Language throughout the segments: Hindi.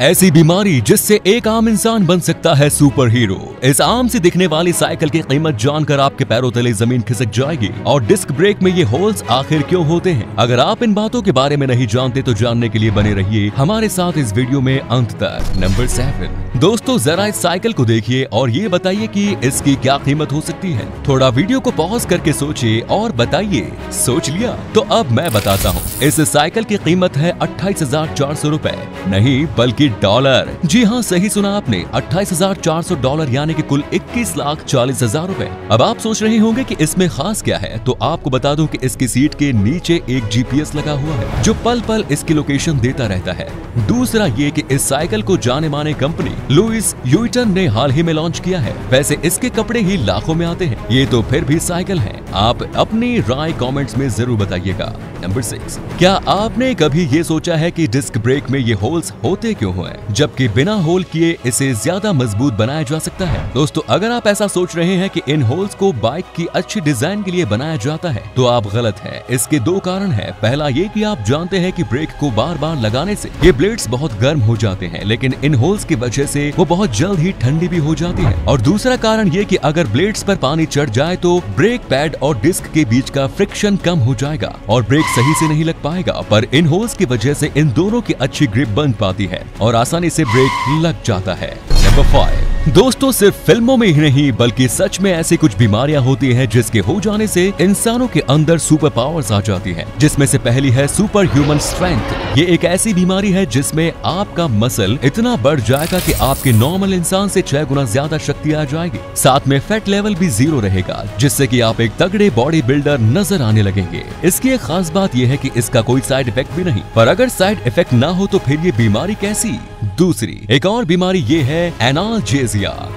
ऐसी बीमारी जिससे एक आम इंसान बन सकता है सुपर हीरो। इस आम से दिखने वाली साइकिल की कीमत जानकर आपके पैरों तले जमीन खिसक जाएगी। और डिस्क ब्रेक में ये होल्स आखिर क्यों होते हैं? अगर आप इन बातों के बारे में नहीं जानते तो जानने के लिए बने रहिए हमारे साथ इस वीडियो में अंत तक। नंबर 7। दोस्तों जरा इस साइकिल को देखिए और ये बताइए कि इसकी क्या कीमत हो सकती है। थोड़ा वीडियो को पॉज करके सोचिए और बताइए। सोच लिया? तो अब मैं बताता हूँ। इस साइकिल की कीमत है 28,400 रुपए, नहीं बल्कि डॉलर। जी हाँ, सही सुना आपने, 28,400 डॉलर यानी कि कुल 21,40,000 रुपए। अब आप सोच रहे होंगे कि इसमें खास क्या है, तो आपको बता दूं कि इसकी सीट के नीचे एक GPS लगा हुआ है जो पल पल इसकी लोकेशन देता रहता है। दूसरा ये कि इस साइकिल को जाने माने कंपनी लुइस व्यूइटन ने हाल ही में लॉन्च किया है। वैसे इसके कपड़े ही लाखों में आते हैं, ये तो फिर भी साइकिल है। आप अपनी राय कॉमेंट्स में जरूर बताइएगा। नंबर 6। क्या आपने कभी ये सोचा है कि डिस्क ब्रेक में ये होल्स होते क्यों हुए, जबकि बिना होल किए इसे ज्यादा मजबूत बनाया जा सकता है? दोस्तों अगर आप ऐसा सोच रहे हैं कि इन होल्स को बाइक की अच्छी डिजाइन के लिए बनाया जाता है तो आप गलत हैं। इसके दो कारण हैं। पहला ये कि आप जानते हैं कि ब्रेक को बार बार लगाने से ये ब्लेड्स बहुत गर्म हो जाते हैं, लेकिन इन होल्स की वजह से वो बहुत जल्द ही ठंडी भी हो जाती है। और दूसरा कारण ये कि अगर ब्लेड्स पर पानी चढ़ जाए तो ब्रेक पैड और डिस्क के बीच का फ्रिक्शन कम हो जाएगा और ब्रेक सही से नहीं लग पाएगा। पर इन होल्स की वजह से इन दोनों की अच्छी ग्रिप बन पाती है और आसानी से ब्रेक लग जाता है। Number 5। दोस्तों सिर्फ फिल्मों में ही नहीं बल्कि सच में ऐसी कुछ बीमारियां होती हैं जिसके हो जाने से इंसानों के अंदर सुपर पावर्स आ जाती हैं, जिसमें से पहली है सुपर ह्यूमन स्ट्रेंथ। ये एक ऐसी बीमारी है जिसमें आपका मसल इतना बढ़ जाएगा कि आपके नॉर्मल इंसान से 6 गुना ज्यादा शक्ति आ जाएगी। साथ में फैट लेवल भी 0 रहेगा, जिससे कि आप एक तगड़े बॉडी बिल्डर नजर आने लगेंगे। इसकी एक खास बात यह है कि इसका कोई साइड इफेक्ट भी नहीं, पर अगर साइड इफेक्ट ना हो तो फिर ये बीमारी कैसी। दूसरी एक और बीमारी ये है एनाल्जेसिया।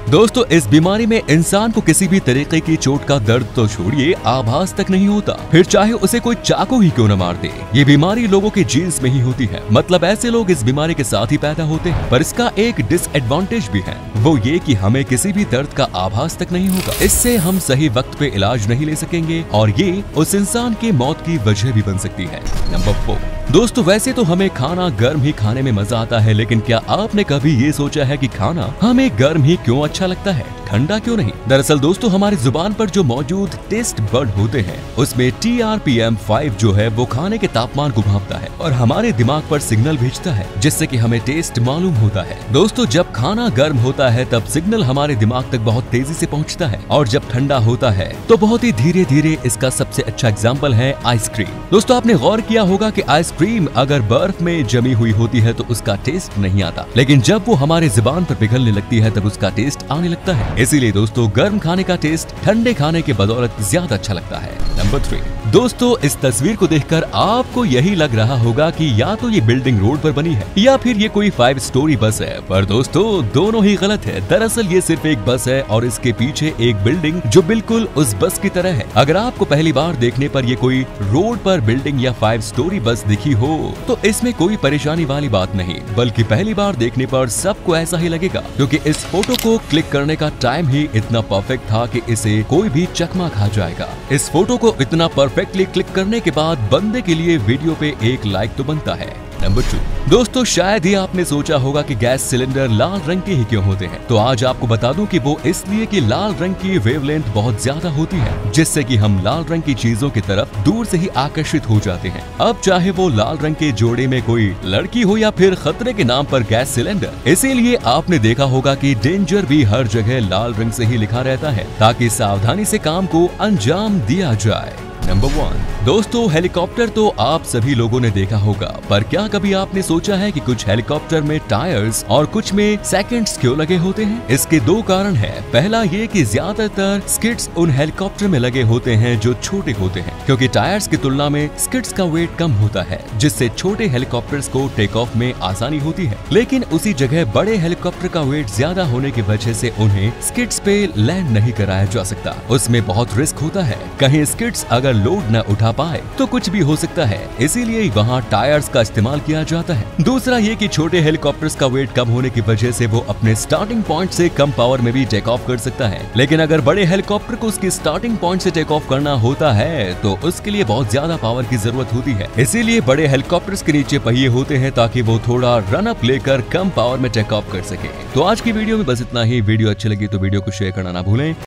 दोस्तों इस बीमारी में इंसान को किसी भी तरीके की चोट का दर्द तो छोड़िए आभास तक नहीं होता, फिर चाहे उसे कोई चाकू ही क्यों न मार दे। ये बीमारी लोगों के जीन्स में ही होती है, मतलब ऐसे लोग इस बीमारी के साथ ही पैदा होते हैं। पर इसका एक डिसएडवांटेज भी है, वो ये कि हमें किसी भी दर्द का आभास तक नहीं होगा। इससे हम सही वक्त पे इलाज नहीं ले सकेंगे और ये उस इंसान की मौत की वजह भी बन सकती है। नंबर 4। दोस्तों वैसे तो हमें खाना गर्म ही खाने में मजा आता है, लेकिन क्या आपने कभी ये सोचा है कि खाना हमें गर्म ही क्यों अच्छा लगता है, ठंडा क्यों नहीं? दरअसल दोस्तों हमारी जुबान पर जो मौजूद टेस्ट बर्ड होते हैं उसमें TRPM5 जो है वो खाने के तापमान को भांपता है और हमारे दिमाग पर सिग्नल भेजता है, जिससे कि हमें टेस्ट मालूम होता है। दोस्तों जब खाना गर्म होता है तब सिग्नल हमारे दिमाग तक बहुत तेजी से पहुंचता है और जब ठंडा होता है तो बहुत ही धीरे धीरे। इसका सबसे अच्छा एग्जाम्पल है आइसक्रीम। दोस्तों आपने गौर किया होगा कि आइसक्रीम अगर बर्फ में जमी हुई होती है तो उसका टेस्ट नहीं आता, लेकिन जब वो हमारे जुबान पर पिघलने लगती है तब उसका टेस्ट आने लगता है। इसीलिए दोस्तों गर्म खाने का टेस्ट ठंडे खाने के बदौलत ज्यादा अच्छा लगता है। नंबर 3। दोस्तों इस तस्वीर को देखकर आपको यही लग रहा होगा कि या तो ये बिल्डिंग रोड पर बनी है या फिर ये कोई 5 स्टोरी बस है, पर दोस्तों दोनों ही गलत है। दरअसल ये सिर्फ एक बस है और इसके पीछे एक बिल्डिंग जो बिल्कुल उस बस की तरह है। अगर आपको पहली बार देखने पर ये कोई रोड पर बिल्डिंग या 5 स्टोरी बस दिखी हो तो इसमें कोई परेशानी वाली बात नहीं, बल्कि पहली बार देखने पर सबको ऐसा ही लगेगा, क्योंकि इस फोटो को क्लिक करने का टाइम ही इतना परफेक्ट था कि इसे कोई भी चकमा खा जाएगा। इस फोटो को इतना परफेक्टली क्लिक करने के बाद बंदे के लिए वीडियो पे एक लाइक तो बनता है। नंबर 2। दोस्तों शायद ही आपने सोचा होगा कि गैस सिलेंडर लाल रंग के ही क्यों होते हैं, तो आज आपको बता दूं कि वो इसलिए कि लाल रंग की वेवलेंथ बहुत ज्यादा होती है, जिससे कि हम लाल रंग की चीजों की तरफ दूर से ही आकर्षित हो जाते हैं। अब चाहे वो लाल रंग के जोड़े में कोई लड़की हो या फिर खतरे के नाम पर गैस सिलेंडर। इसीलिए आपने देखा होगा कि डेंजर भी हर जगह लाल रंग से ही लिखा रहता है, ताकि सावधानी से काम को अंजाम दिया जाए। नंबर 1। दोस्तों हेलीकॉप्टर तो आप सभी लोगों ने देखा होगा, पर क्या कभी आपने सोचा है कि कुछ हेलीकॉप्टर में टायर्स और कुछ में सेकंड्स क्यों लगे होते हैं? इसके दो कारण हैं। पहला ये कि ज्यादातर स्किड्स उन हेलीकॉप्टर में लगे होते हैं जो छोटे होते हैं, क्योंकि टायर्स की तुलना में स्किड्स का वेट कम होता है, जिससे छोटे हेलीकॉप्टर को टेक ऑफ में आसानी होती है। लेकिन उसी जगह बड़े हेलीकॉप्टर का वेट ज्यादा होने की वजह से उन्हें स्किड्स पे लैंड नहीं कराया जा सकता, उसमें बहुत रिस्क होता है। कहीं स्किड्स अगर लोड न उठा पाए तो कुछ भी हो सकता है, इसीलिए वहाँ टायर्स का इस्तेमाल किया जाता है। दूसरा ये कि छोटे हेलीकॉप्टर्स का वेट कम होने की वजह से वो अपने स्टार्टिंग पॉइंट से कम पावर में भी टेक ऑफ कर सकता है, लेकिन अगर बड़े हेलीकॉप्टर को उसकी स्टार्टिंग पॉइंट से टेक ऑफ करना होता है तो उसके लिए बहुत ज्यादा पावर की जरूरत होती है। इसीलिए बड़े हेलीकॉप्टर्स के नीचे पहिए होते हैं ताकि वो थोड़ा रन अप लेकर कम पावर में टेक ऑफ कर सके। तो आज की वीडियो में बस इतना ही। वीडियो अच्छी लगी तो वीडियो को शेयर करना ना भूलें।